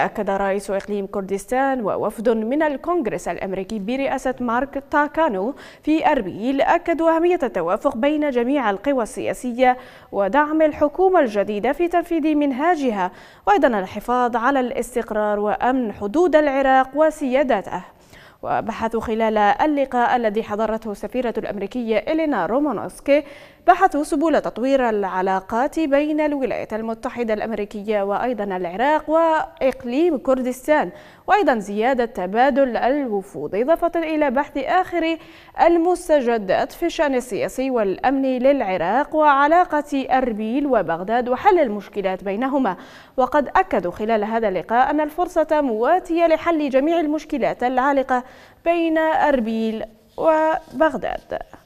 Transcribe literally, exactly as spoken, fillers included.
فأكد رئيس إقليم كردستان ووفد من الكونغرس الأمريكي برئاسة مارك تاكانو في أربيل أكدوا أهمية التوافق بين جميع القوى السياسية ودعم الحكومة الجديدة في تنفيذ منهاجها، وأيضا الحفاظ على الاستقرار وأمن حدود العراق وسيادته. وبحثوا خلال اللقاء الذي حضرته السفيرة الأمريكية الينا رومونوسكي بحثوا سبل تطوير العلاقات بين الولايات المتحدة الأمريكية وأيضا العراق وإقليم كردستان، وأيضا زيادة تبادل الوفود، إضافة إلى بحث آخر المستجدات في الشأن السياسي والأمني للعراق وعلاقة أربيل وبغداد وحل المشكلات بينهما. وقد أكدوا خلال هذا اللقاء أن الفرصة مواتية لحل جميع المشكلات العالقة بين أربيل وبغداد.